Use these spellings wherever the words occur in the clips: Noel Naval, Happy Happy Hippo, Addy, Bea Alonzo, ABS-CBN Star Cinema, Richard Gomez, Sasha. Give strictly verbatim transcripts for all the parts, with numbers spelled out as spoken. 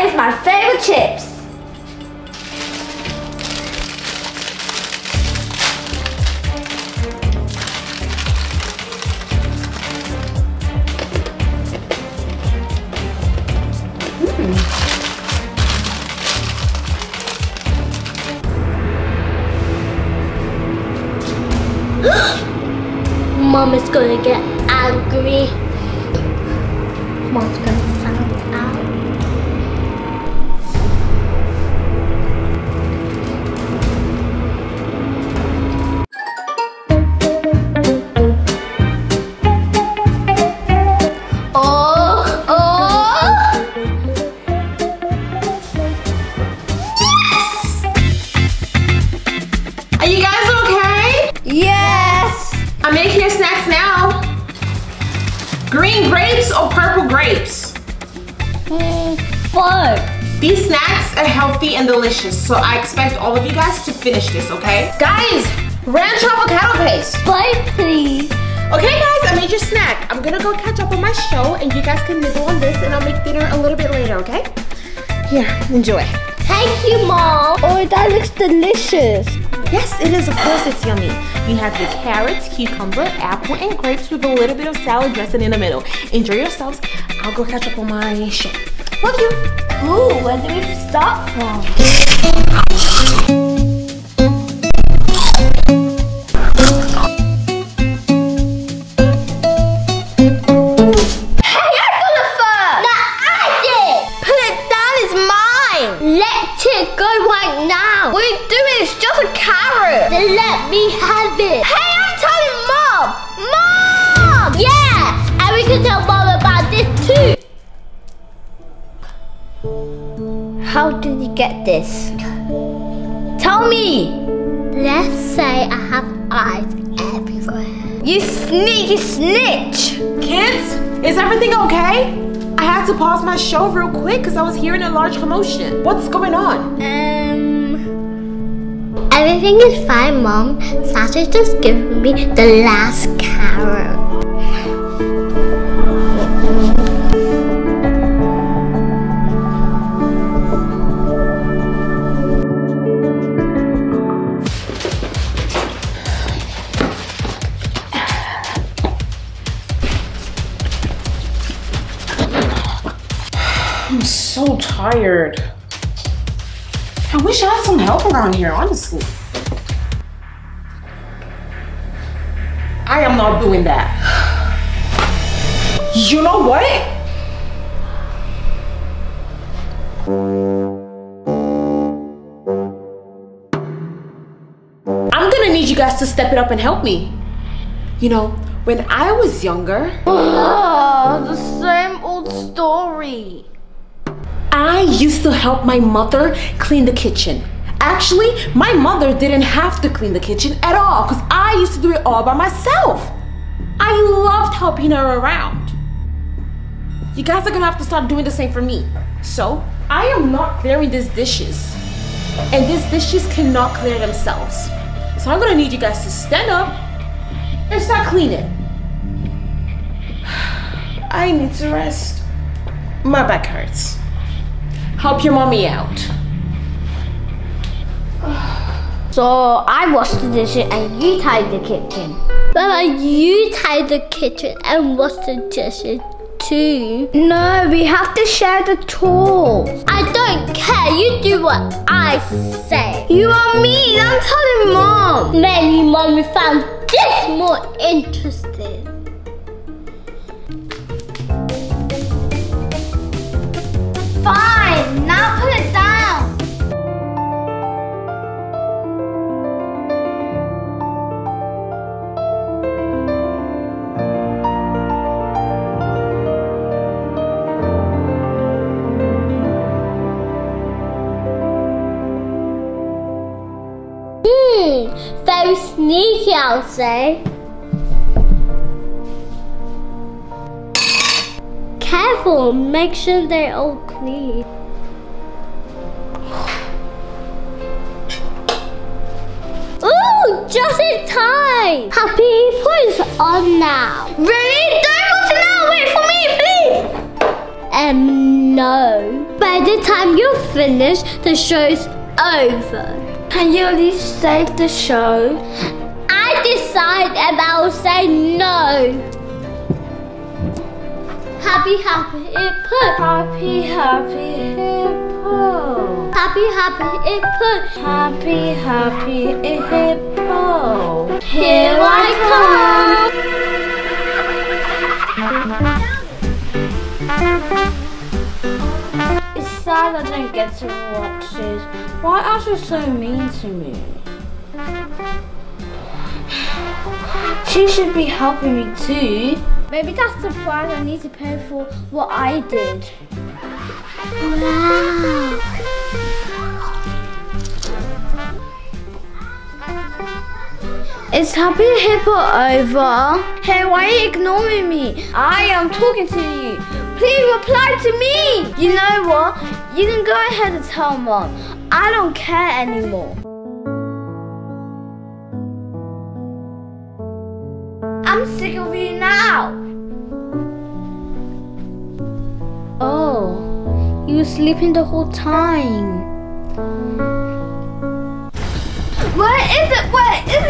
that is my favorite chips. Mom is going to get angry. Mom's going to find out. Oh, oh. Yes! Are you guys okay? Yes! I'm making your snacks now. Green grapes or purple grapes? Mm, fun. These snacks are healthy and delicious, so I expect all of you guys to finish this, okay? Guys, ranch avocado paste. Bye, please. Okay guys, I made your snack. I'm gonna go catch up on my show and you guys can nibble on this and I'll make dinner a little bit later, okay? Here, enjoy. Thank you, Mom. Oh, that looks delicious. Yes, it is. Of course it's yummy. You have your carrots, cucumber, apple, and grapes with a little bit of salad dressing in the middle. Enjoy yourselves. I'll go catch up on my show. Love you. Ooh, where do we start from? Hey, I pulled it first. No, I did. Put it down, it's mine. Let it go right now. What are you doing? It's just a carrot. Then let me have it. Hey, I'm telling Mom! Mom! Yeah! And we can tell Mom about this too. How did you get this? Tell me! Let's say I have eyes everywhere. You sneaky snitch! Kids, is everything okay? I had to pause my show real quick because I was hearing a large commotion. What's going on? Um... Everything is fine, Mom. Sasha just gave me the last carrot. I'm so tired. I wish I had some help around here, honestly. I am not doing that. You know what? I'm gonna need you guys to step it up and help me. You know, when I was younger... Ugh, the same old story. I used to help my mother clean the kitchen. Actually, my mother didn't have to clean the kitchen at all because I used to do it all by myself. I loved helping her around. You guys are gonna have to start doing the same for me. So, I am not clearing these dishes. And these dishes cannot clear themselves. So I'm gonna need you guys to stand up and start cleaning. I need to rest. My back hurts. Help your mommy out. So I washed the dishes and you tied the kitchen. Mama, you tied the kitchen and washed the dishes too. No, we have to share the tools. I don't care, you do what I say. You are mean, I'm telling Mom. Maybe Mommy found this more interesting. Fine. Now put it down. Hmm, very sneaky, I'll say. Careful, make sure they're all clean. Just in time! Happy Hippo is on now. Really? Don't go to now! Wait for me, please! Um, no. By the time you finish, the show's over. Can you at least save the show? I decide and I'll say no. Happy Happy Hippo. Happy Happy Hippo. Happy Happy Hippo. Happy Happy Hippo. Here I come. It's sad I don't get to watch it. Why are you so mean to me? She should be helping me too. Maybe that's the price I need to pay for what I did. Wow! Is Happy Hippo over? Hey, why are you ignoring me? I am talking to you. Please reply to me! You know what? You can go ahead and tell Mom. I don't care anymore. I'm sick of you now! Oh, you were sleeping the whole time. Where is it? Where is it?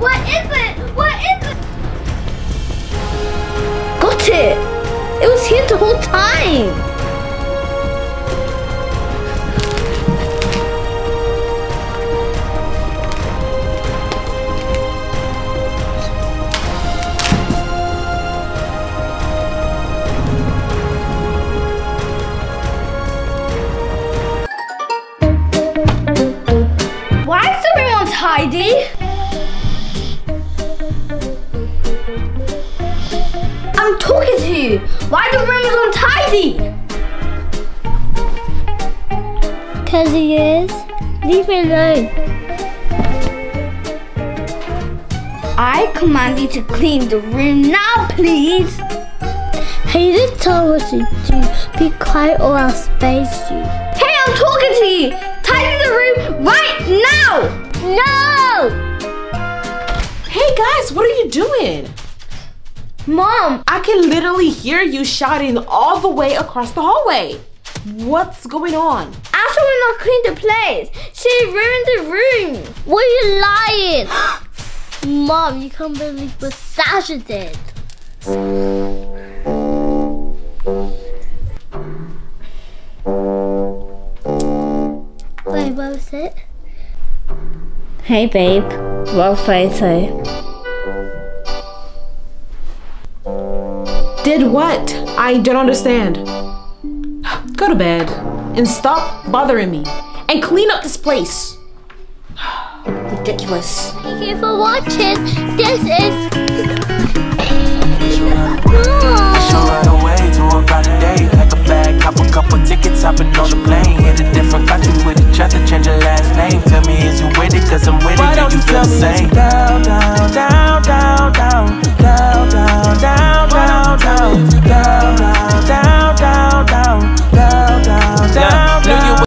Where is it? Where is it? Got it! It was here the whole time! Heidi? I'm talking to you. Why the room is untidy? Because he is. Leave me alone. I command you to clean the room now, please. Heidi told us to do. Be quiet or I'll space you. Hey, I'm talking to you. Tidy the room right now. No! Hey guys, what are you doing? Mom! I can literally hear you shouting all the way across the hallway. What's going on? Asha will not clean the place. She ruined the room. Why are you lying? Mom, you can't believe what Sasha did. Wait, what was it? Hey babe, wrong photo. Did what? I don't understand. Go to bed and stop bothering me and clean up this place. Ridiculous. Thank you for watching. This is... Aww.